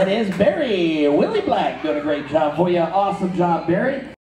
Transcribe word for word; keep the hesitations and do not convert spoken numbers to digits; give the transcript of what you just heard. That is Barry Willie Black doing a great job for you. Awesome job, Barry.